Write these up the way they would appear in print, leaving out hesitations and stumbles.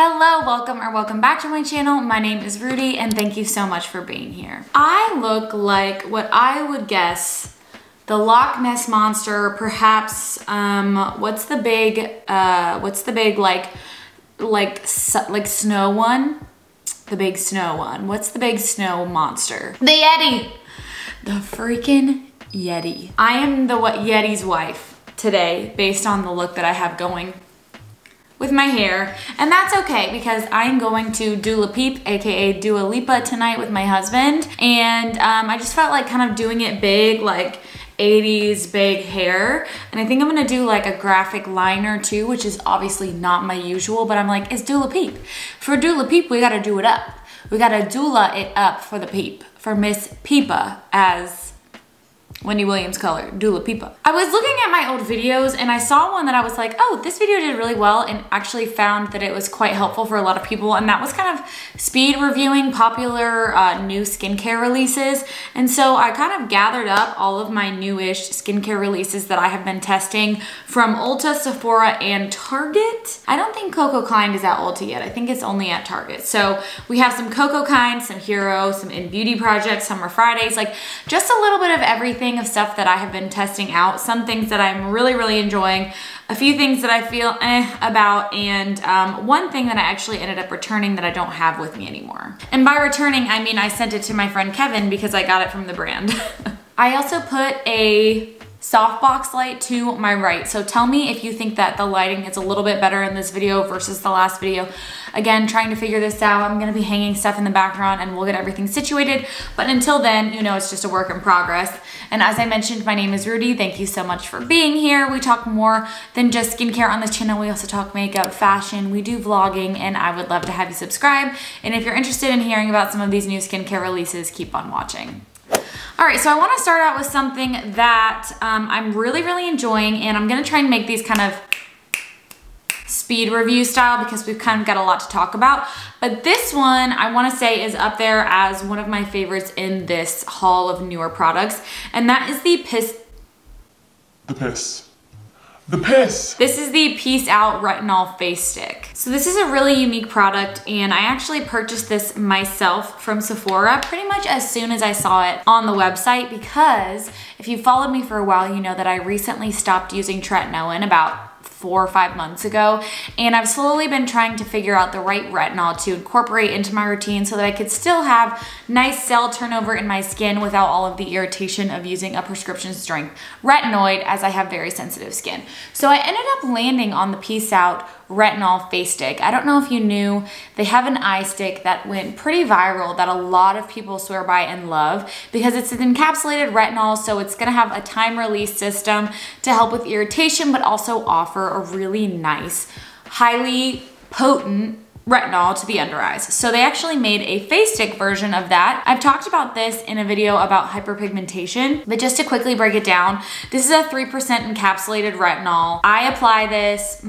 Hello, welcome or welcome back to my channel. My name is Rudy and thank you so much for being here. I look like what I would guess the Loch Ness Monster, perhaps, what's the big snow one? The big snow one. What's the big snow monster? The Yeti. The freaking Yeti. I am the Yeti's wife today based on the look that I have going with my hair, and that's okay because I'm going to Dula Peep, aka Dua Lipa, tonight with my husband, and I just felt like kind of doing it big, like 80s big hair, and I think I'm gonna do like a graphic liner too, which is obviously not my usual, but I'm like, it's Dula Peep. For Dula Peep, we gotta do it up. We gotta doula it up for the peep, for Miss Peepa, as Wendy Williams color, Dua Lipa. I was looking at my old videos and I saw one that I was like, oh, this video did really well, and actually found that it was quite helpful for a lot of people, and that was kind of speed reviewing popular new skincare releases. And so I kind of gathered up all of my newish skincare releases that I have been testing from Ulta, Sephora, and Target. I don't think Coco Kind is at Ulta yet. I think it's only at Target. So we have some Coco Kind, some Hero, some Innbeauty Project, Summer Fridays, like just a little bit of everything of stuff that I have been testing out. Some things that I'm really, really enjoying, a few things that I feel about, and one thing that I actually ended up returning that I don't have with me anymore. And by returning, I mean I sent it to my friend Kevin because I got it from the brand. I also put a softbox light to my right. So tell me if you think that the lighting is a little bit better in this video versus the last video. Again, trying to figure this out. I'm gonna be hanging stuff in the background and we'll get everything situated. But until then, you know, it's just a work in progress. And as I mentioned, my name is Rudy. Thank you so much for being here. We talk more than just skincare on this channel. We also talk makeup, fashion, we do vlogging, and I would love to have you subscribe. And if you're interested in hearing about some of these new skincare releases, keep on watching. All right, so I want to start out with something that I'm really, really enjoying, and I'm going to try and make these kind of speed review style because we've kind of got a lot to talk about. But this one, I want to say, is up there as one of my favorites in this haul of newer products, and that is the Piss. This is the Peace Out Retinol Face Stick. So this is a really unique product, and I actually purchased this myself from Sephora pretty much as soon as I saw it on the website, because if you followed me for a while, you know that I recently stopped using tretinoin about 4 or 5 months ago, and I've slowly been trying to figure out the right retinol to incorporate into my routine so that I could still have nice cell turnover in my skin without all of the irritation of using a prescription strength retinoid, as I have very sensitive skin. So I ended up landing on the Peace Out Retinol Face Stick. I don't know if you knew, they have an eye stick that went pretty viral that a lot of people swear by and love because it's an encapsulated retinol, so it's gonna have a time release system to help with irritation, but also offer a really nice, highly potent retinol to the under eyes. So they actually made a face stick version of that. I've talked about this in a video about hyperpigmentation, but just to quickly break it down, this is a 3% encapsulated retinol. I apply this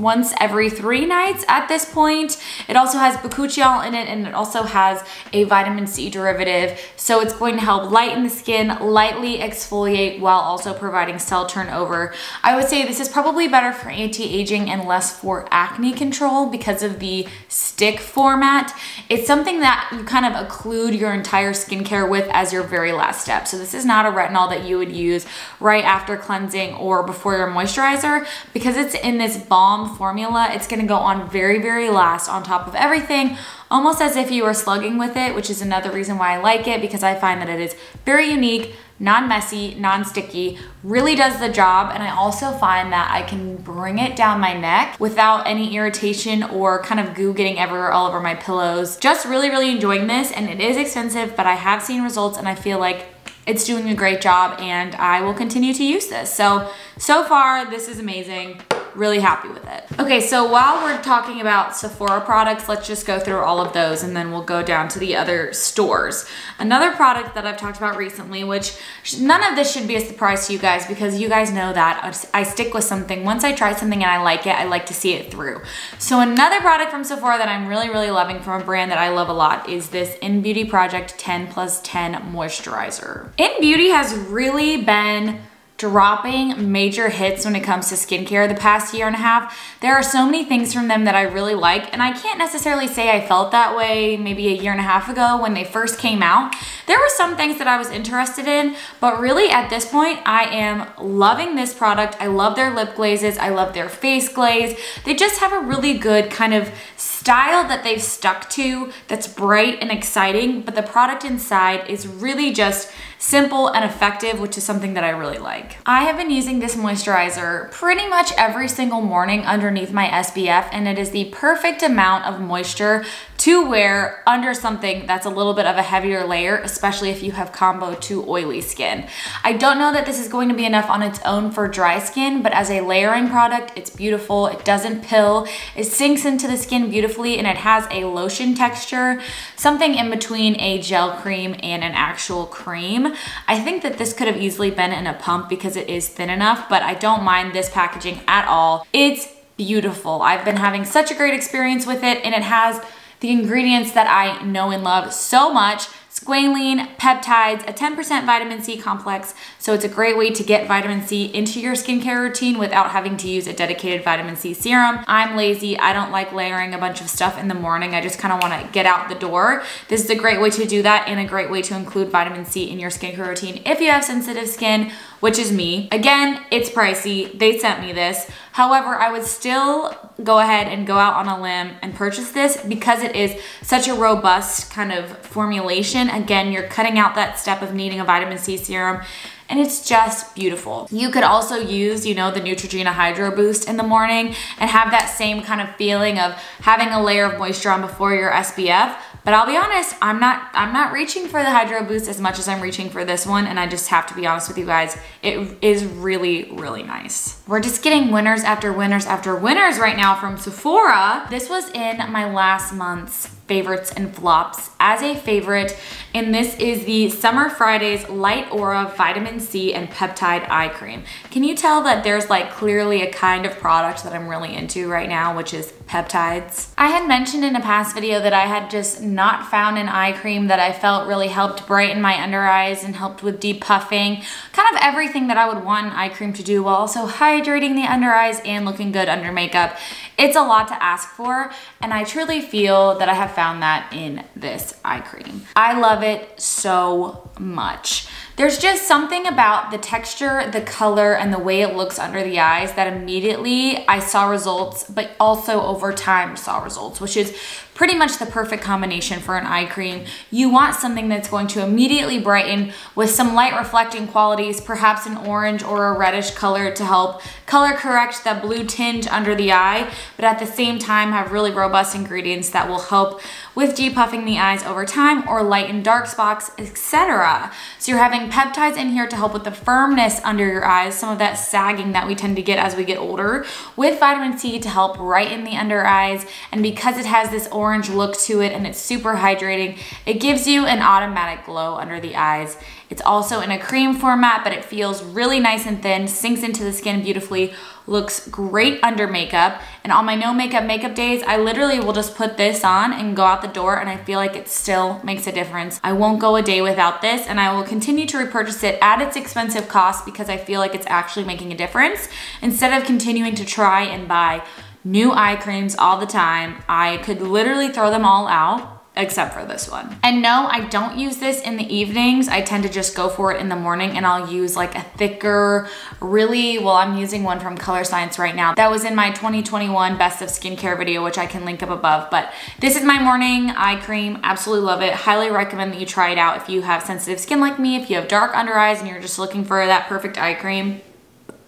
once every 3 nights at this point. It also has bakuchiol in it, and it also has a vitamin C derivative. So it's going to help lighten the skin, lightly exfoliate while also providing cell turnover. I would say this is probably better for anti-aging and less for acne control because of the stick format. It's something that you kind of occlude your entire skincare with as your very last step. So this is not a retinol that you would use right after cleansing or before your moisturizer, because it's in this balm formula. It's gonna go on very, very last on top of everything, almost as if you were slugging with it, which is another reason why I like it, because I find that it is very unique, non-messy, non-sticky, really does the job. And I also find that I can bring it down my neck without any irritation or kind of goo getting everywhere all over my pillows. Just really, really enjoying this, and it is expensive, but I have seen results and I feel like it's doing a great job, and I will continue to use this. So far, this is amazing. Really happy with it. Okay, so while we're talking about Sephora products, let's just go through all of those and then we'll go down to the other stores. Another product that I've talked about recently, which none of this should be a surprise to you guys because you guys know that I stick with something. Once I try something and I like it, I like to see it through. So another product from Sephora that I'm really, really loving from a brand that I love a lot is this Innbeauty Project 10+10 Moisturizer. Innbeauty has really been dropping major hits when it comes to skincare the past year and a half. There are so many things from them that I really like, and I can't necessarily say I felt that way maybe a year and a half ago when they first came out. There were some things that I was interested in, but really at this point, I am loving this product. I love their lip glazes. I love their face glaze. They just have a really good kind of style that they've stuck to that's bright and exciting, but the product inside is really just simple and effective, which is something that I really like. I have been using this moisturizer pretty much every single morning underneath my SPF, and it is the perfect amount of moisture to wear under something that's a little bit of a heavier layer, especially if you have combo to oily skin. I don't know that this is going to be enough on its own for dry skin, but as a layering product, it's beautiful. It doesn't pill. It sinks into the skin beautifully, and it has a lotion texture, something in between a gel cream and an actual cream. I think that this could have easily been in a pump because it is thin enough, but I don't mind this packaging at all. It's beautiful. I've been having such a great experience with it, and it has the ingredients that I know and love so much. Squalene, peptides, a 10% vitamin C complex. So it's a great way to get vitamin C into your skincare routine without having to use a dedicated vitamin C serum. I'm lazy. I don't like layering a bunch of stuff in the morning. I just kind of want to get out the door. This is a great way to do that and a great way to include vitamin C in your skincare routine if you have sensitive skin, which is me. Again, it's pricey. They sent me this. However, I would still go ahead and go out on a limb and purchase this because it is such a robust kind of formulation. Again, you're cutting out that step of needing a vitamin C serum, and it's just beautiful. You could also use, you know, the Neutrogena Hydro Boost in the morning and have that same kind of feeling of having a layer of moisture on before your SPF. But I'll be honest, I'm not reaching for the Hydro Boost as much as I'm reaching for this one, and I just have to be honest with you guys, it is really, really nice. We're just getting winners after winners after winners right now from Sephora. This was in my last month's favorites and flops as a favorite, and this is the Summer Fridays Light Aura Vitamin C and Peptide Eye Cream. Can you tell that there's like clearly a kind of product that I'm really into right now, which is peptides? I had mentioned in a past video that I had just not found an eye cream that I felt really helped brighten my under eyes and helped with depuffing, kind of everything that I would want an eye cream to do while also hydrating the under eyes and looking good under makeup. It's a lot to ask for, and I truly feel that I have found that in this eye cream. I love it so much. There's just something about the texture, the color, and the way it looks under the eyes that immediately I saw results, but also over time saw results, which is pretty much the perfect combination for an eye cream. You want something that's going to immediately brighten with some light reflecting qualities, perhaps an orange or a reddish color to help color correct that blue tinge under the eye, but at the same time have really robust ingredients that will help with depuffing the eyes over time or lighten dark spots, etc. So you're having peptides in here to help with the firmness under your eyes, some of that sagging that we tend to get as we get older, with vitamin C to help brighten the under eyes, and because it has this orange look to it and it's super hydrating, it gives you an automatic glow under the eyes. It's also in a cream format, but it feels really nice and thin, sinks into the skin beautifully, looks great under makeup. And on my no makeup days, I literally will just put this on and go out the door, and I feel like it still makes a difference. I won't go a day without this, and I will continue to repurchase it at its expensive cost because I feel like it's actually making a difference. Instead of continuing to try and buy new eye creams all the time, I could literally throw them all out except for this one. And no, I don't use this in the evenings. I tend to just go for it in the morning, and I'll use like a thicker, really, well, I'm using one from Color Science right now. That was in my 2021 Best of Skincare video, which I can link up above, but this is my morning eye cream. Absolutely love it. Highly recommend that you try it out if you have sensitive skin like me, if you have dark under eyes and you're just looking for that perfect eye cream.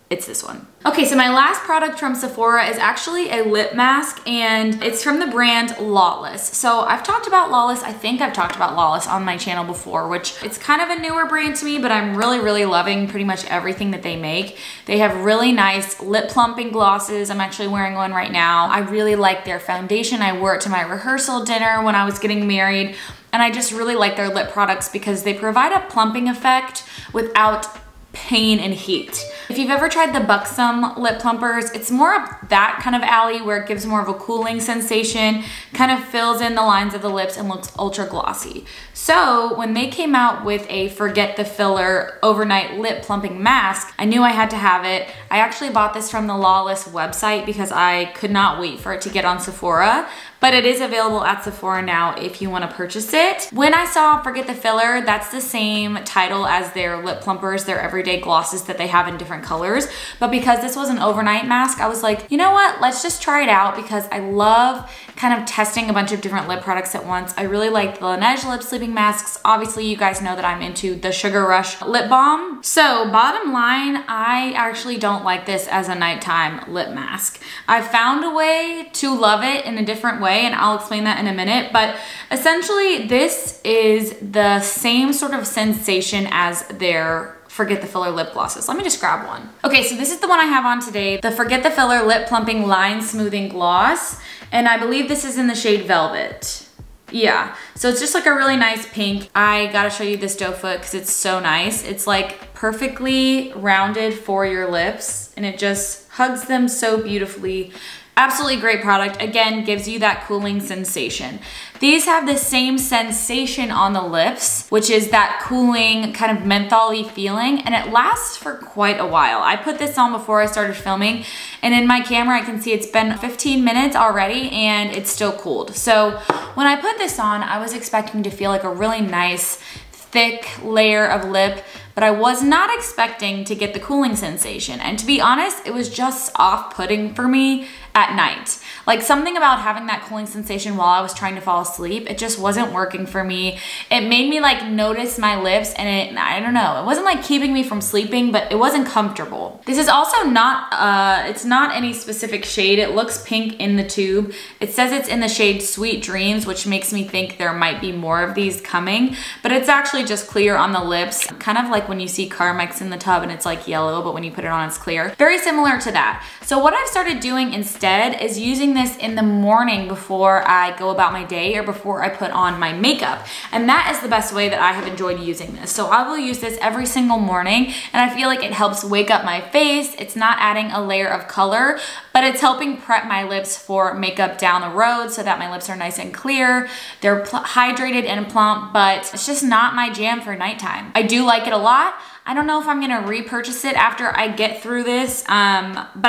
It's this one. Okay, so my last product from Sephora is actually a lip mask, and it's from the brand Lawless. So I've talked about Lawless. I think I've talked about Lawless on my channel before, which it's kind of a newer brand to me, but I'm really, really loving pretty much everything that they make. They have really nice lip plumping glosses. I'm actually wearing one right now. I really like their foundation. I wore it to my rehearsal dinner when I was getting married, and I just really like their lip products because they provide a plumping effect without pain and heat. If you've ever tried the Buxom lip plumpers, it's more up that kind of alley where it gives more of a cooling sensation, kind of fills in the lines of the lips and looks ultra glossy. So when they came out with a forget the filler overnight lip plumping mask, I knew I had to have it. I actually bought this from the Lawless website because I could not wait for it to get on Sephora, but it is available at Sephora now if you want to purchase it. When I saw forget the filler, that's the same title as their lip plumpers, their everyday glosses that they have in different colors. But because this was an overnight mask, I was like, you know what? Let's just try it out because I love kind of testing a bunch of different lip products at once. I really like the Laneige lip sleeping masks. Obviously, you guys know that I'm into the Sugar Rush lip balm. So bottom line, I actually don't like this as a nighttime lip mask. I found a way to love it in a different way, and I'll explain that in a minute. But essentially, this is the same sort of sensation as their Forget the Filler lip glosses. Let me just grab one. Okay, so this is the one I have on today, the Forget the Filler Lip Plumping Line Smoothing Gloss, and I believe this is in the shade Velvet. Yeah, so it's just like a really nice pink. I gotta show you this doe foot because it's so nice. It's like perfectly rounded for your lips, and it just hugs them so beautifully. Absolutely great product. Again, gives you that cooling sensation. These have the same sensation on the lips, which is that cooling kind of menthol-y feeling, and it lasts for quite a while. I put this on before I started filming, and in my camera I can see it's been 15 minutes already and it's still cooled. So when I put this on, I was expecting to feel like a really nice thick layer of lip, but I was not expecting to get the cooling sensation. And to be honest, it was just off-putting for me at night. Like something about having that cooling sensation while I was trying to fall asleep, it just wasn't working for me. It made me like notice my lips, and I don't know, it wasn't like keeping me from sleeping, but it wasn't comfortable. This is also not, it's not any specific shade. It looks pink in the tube. It says it's in the shade Sweet Dreams, which makes me think there might be more of these coming, but it's actually just clear on the lips. Kind of like when you see Carmex in the tub and it's like yellow, but when you put it on, it's clear. Very similar to that. So what I've started doing instead is using this in the morning before I go about my day or before I put on my makeup. And that is the best way that I have enjoyed using this. So I will use this every single morning, and I feel like it helps wake up my face. It's not adding a layer of color, but it's helping prep my lips for makeup down the road so that my lips are nice and clear. They're hydrated and plump, but it's just not my jam for nighttime. I do like it a lot. I don't know if I'm gonna repurchase it after I get through this, but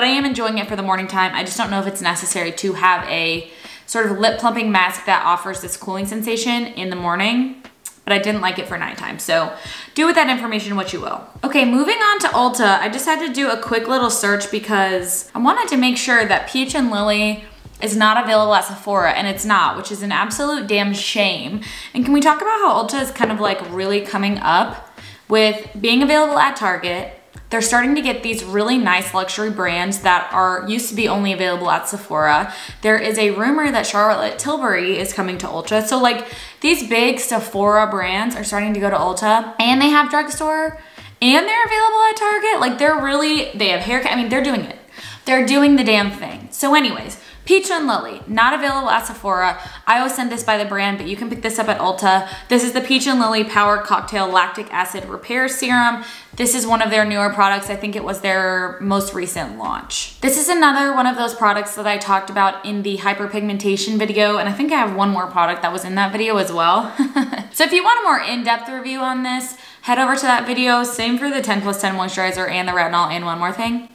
I am enjoying it for the morning time. I just don't know if it's necessary to have a sort of lip plumping mask that offers this cooling sensation in the morning, but I didn't like it for nighttime. So do with that information what you will. Okay, moving on to Ulta, I just had to do a quick little search because I wanted to make sure that Peach and Lily is not available at Sephora, and it's not, which is an absolute damn shame. And can we talk about how Ulta is kind of like really coming up with being available at Target? They're starting to get these really nice luxury brands that are used to be only available at Sephora. There is a rumor that Charlotte Tilbury is coming to Ulta. So like these big Sephora brands are starting to go to Ulta, and they have drugstore, and they're available at Target. Like they're really, they have haircut. I mean, they're doing it. They're doing the damn thing. So anyways, Peach and Lily, not available at Sephora. I always send this by the brand, but you can pick this up at Ulta. This is the Peach and Lily Power Cocktail Lactic Acid Repair Serum. This is one of their newer products. I think it was their most recent launch. This is another one of those products that I talked about in the hyperpigmentation video, and I think I have one more product that was in that video as well. So if you want a more in-depth review on this, head over to that video. Same for the 10+10 moisturizer and the retinol and one more thing.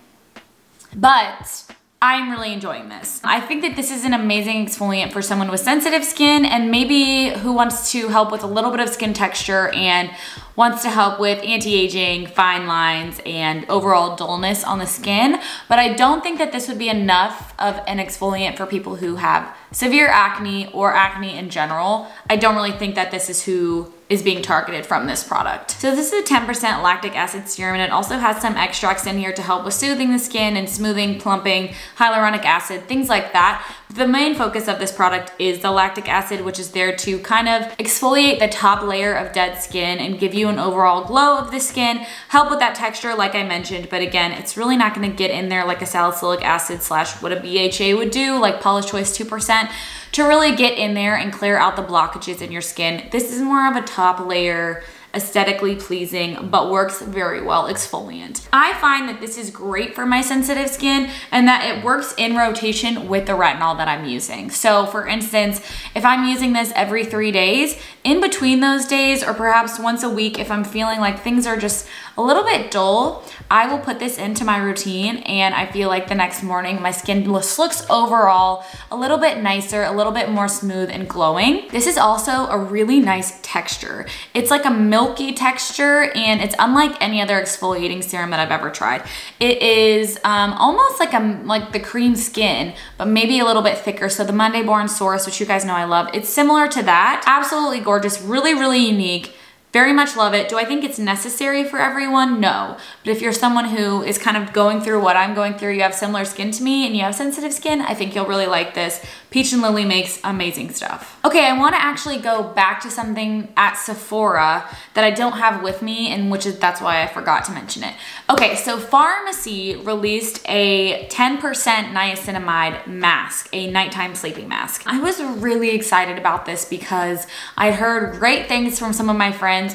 But I'm really enjoying this. I think that this is an amazing exfoliant for someone with sensitive skin and maybe who wants to help with a little bit of skin texture and wants to help with anti-aging, fine lines, and overall dullness on the skin. But I don't think that this would be enough of an exfoliant for people who have severe acne or acne in general. I don't really think that this is who is being targeted from this product. So this is a 10% lactic acid serum, and it also has some extracts in here to help with soothing the skin and smoothing, plumping, hyaluronic acid, things like that. The main focus of this product is the lactic acid, which is there to kind of exfoliate the top layer of dead skin and give you an overall glow of the skin, help with that texture like I mentioned, but again, it's really not gonna get in there like a salicylic acid slash what a BHA would do, like Paula's Choice 2%, to really get in there and clear out the blockages in your skin. This is more of a top layer aesthetically pleasing, but works very well exfoliant. I find that this is great for my sensitive skin and that it works in rotation with the retinol that I'm using. So for instance, if I'm using this every 3 days, in between those days, or perhaps once a week, if I'm feeling like things are just a little bit dull, I will put this into my routine and I feel like the next morning my skin looks overall a little bit nicer, a little bit more smooth and glowing. This is also a really nice texture. It's like a milky texture and it's unlike any other exfoliating serum that I've ever tried. It is almost like the cream skin, but maybe a little bit thicker. So the Monday Born Source, which you guys know I love, it's similar to that. Absolutely gorgeous, really, really unique. Very much love it. Do I think it's necessary for everyone? No. But if you're someone who is kind of going through what I'm going through, you have similar skin to me and you have sensitive skin, I think you'll really like this. Peach and Lily makes amazing stuff. Okay, I want to actually go back to something at Sephora that I don't have with me, and that's why I forgot to mention it. Okay, so Farmacy released a 10% niacinamide mask, a nighttime sleeping mask. I was really excited about this because I heard great things from some of my friends,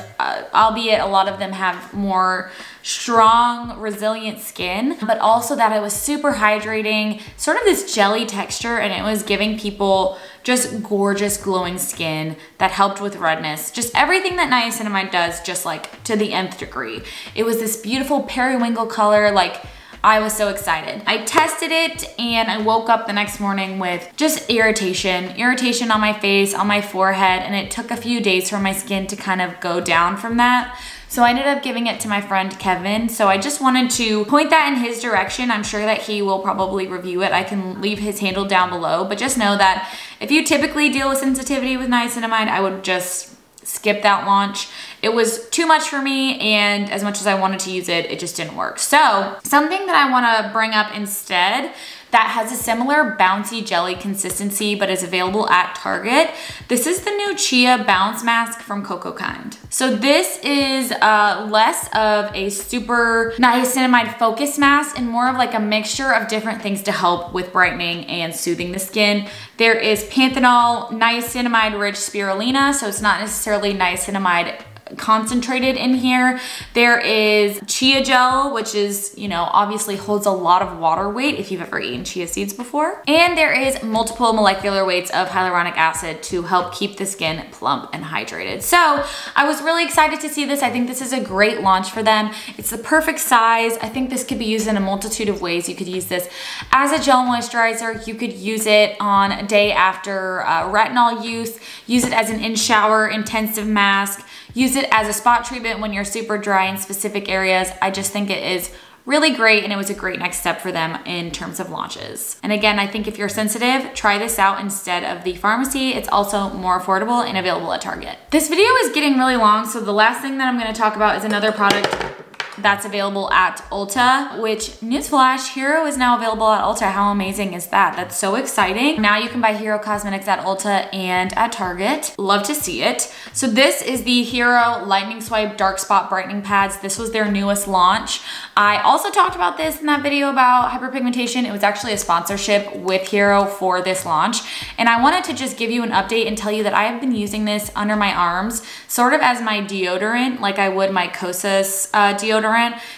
albeit a lot of them have more strong, resilient skin, but also that it was super hydrating, sort of this jelly texture, and it was giving people just gorgeous glowing skin that helped with redness. Just everything that niacinamide does, just like to the nth degree. It was this beautiful periwinkle color, like I was so excited. I tested it and I woke up the next morning with just irritation on my face, on my forehead, and it took a few days for my skin to kind of go down from that. So I ended up giving it to my friend Kevin. So I just wanted to point that in his direction. I'm sure that he will probably review it. I can leave his handle down below, but just know that if you typically deal with sensitivity with niacinamide, I would just skip that launch. It was too much for me, and as much as I wanted to use it, it just didn't work. So something that I want to bring up instead that has a similar bouncy jelly consistency but is available at Target. This is the new Chia Bounce Mask from Coco Kind. So this is less of a super niacinamide focus mask and more of like a mixture of different things to help with brightening and soothing the skin. There is panthenol, niacinamide-rich spirulina, so it's not necessarily niacinamide concentrated in here. There is chia gel, which is, you know, obviously holds a lot of water weight if you've ever eaten chia seeds before. And there is multiple molecular weights of hyaluronic acid to help keep the skin plump and hydrated. So I was really excited to see this. I think this is a great launch for them. It's the perfect size. I think this could be used in a multitude of ways. You could use this as a gel moisturizer. You could use it on a day after retinol use. Use it as an in-shower intensive mask. Use it as a spot treatment when you're super dry in specific areas. I just think it is really great, and it was a great next step for them in terms of launches. And again, I think if you're sensitive, try this out instead of the Farmacy. It's also more affordable and available at Target. This video is getting really long, so the last thing that I'm gonna talk about is another product that's available at Ulta, which, newsflash, Hero is now available at Ulta. How amazing is that? That's so exciting. Now you can buy Hero Cosmetics at Ulta and at Target. Love to see it. So this is the Hero Lightning Swipe Dark Spot Brightening Pads. This was their newest launch. I also talked about this in that video about hyperpigmentation. It was actually a sponsorship with Hero for this launch. And I wanted to just give you an update and tell you that I have been using this under my arms, sort of as my deodorant, like I would my Kosas deodorant.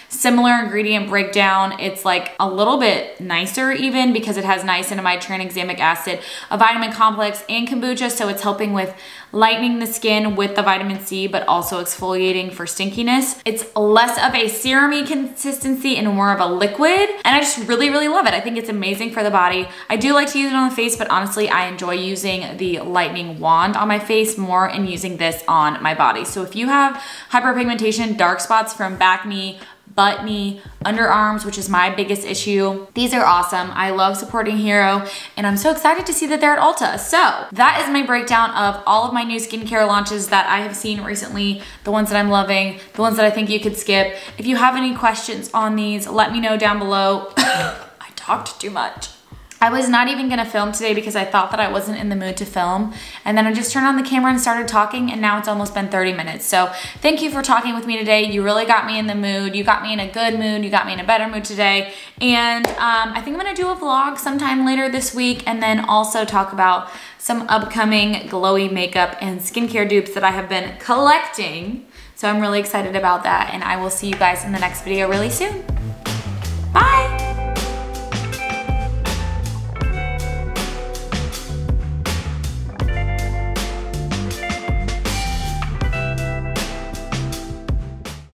Similar ingredient breakdown. It's like a little bit nicer even because it has niacinamide, tranexamic acid, a vitamin complex, and kombucha. So it's helping with lightening the skin with the vitamin C, but also exfoliating for stinkiness. It's less of a serum-y consistency and more of a liquid. And I just really, really love it. I think it's amazing for the body. I do like to use it on the face, but honestly, I enjoy using the lightning wand on my face more and using this on my body. So if you have hyperpigmentation, dark spots from back knee, butt knee, underarms, which is my biggest issue, these are awesome. I love supporting Hero, and I'm so excited to see that they're at Ulta. So that is my breakdown of all of my new skincare launches that I have seen recently, the ones that I'm loving, the ones that I think you could skip. If you have any questions on these, let me know down below. I talked too much. I was not even gonna film today because I thought that I wasn't in the mood to film. And then I just turned on the camera and started talking, and now it's almost been 30 minutes. So thank you for talking with me today. You really got me in the mood. You got me in a good mood. You got me in a better mood today. And I think I'm gonna do a vlog sometime later this week and then also talk about some upcoming glowy makeup and skincare dupes that I have been collecting So I'm really excited about that, and I will see you guys in the next video really soon.